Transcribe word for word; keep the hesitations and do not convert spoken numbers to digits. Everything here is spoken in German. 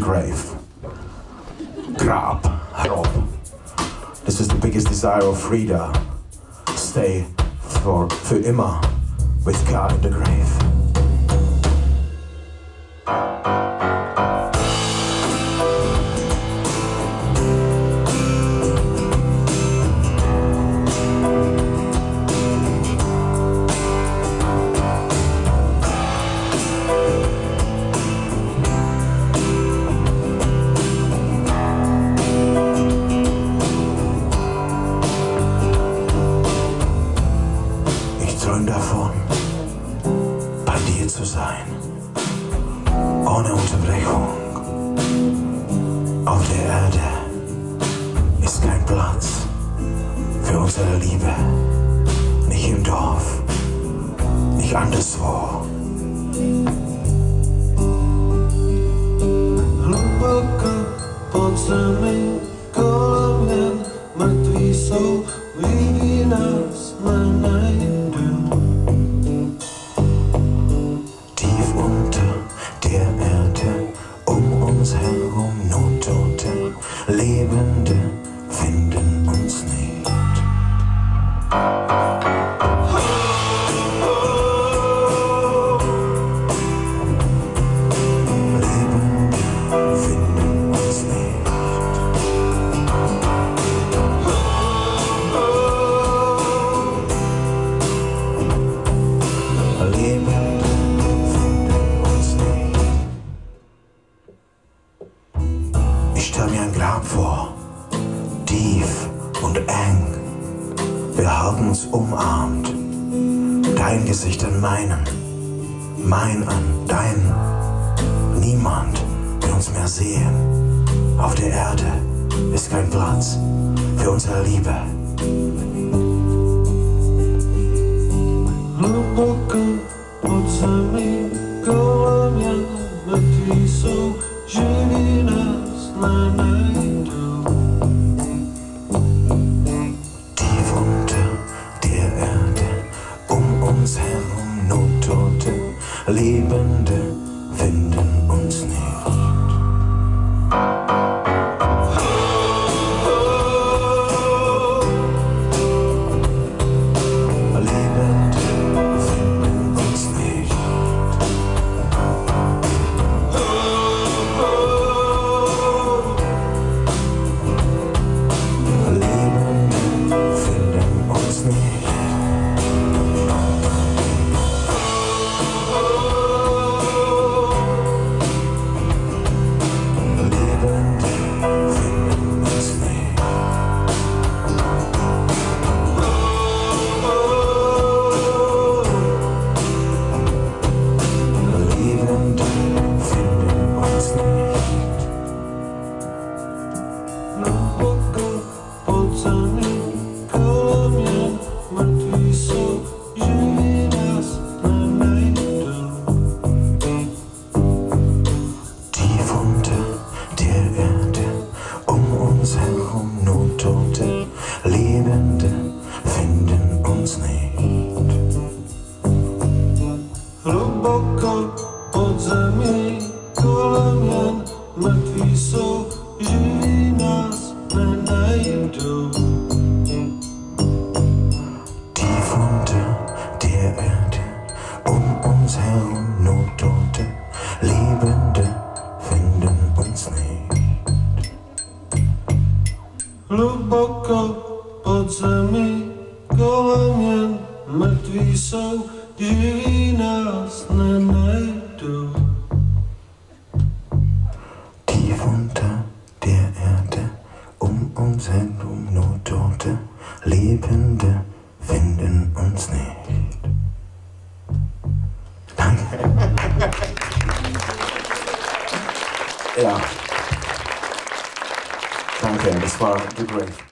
the grave. Grab her up. This is the biggest desire of Frida. Stay for für immer with God in the grave. Davon, bei dir zu sein, ohne Unterbrechung. Auf der Erde ist kein Platz für unsere Liebe, nicht im Dorf, nicht anderswo. Глубоко под землей головен мертвый сол, wie das man Lebende finden uns nicht. Lebende finden uns nicht. Lebende finden uns nicht. Ich stelle mir ein Grab vor. Tief und eng, wir haben uns umarmt, dein Gesicht an meinem, mein an dein. Niemand will uns mehr sehen, auf der Erde ist kein Platz für unsere Liebe. Herum nur Tote, Lebende finden uns nicht. Lebende finden uns nicht. Lebende finden uns nicht. Глубоко под землей головен мертвый сол, живи нас не найдут. Tief unter der Erde, um uns herum nur Tote, Lebende finden uns nicht. Глубоко под землей головен мертвый сол, живи нас не найдут. Tief unter der Erde, um uns herum nur Tote, Lebende finden uns nicht. Danke. Ja. Danke, das war the grave.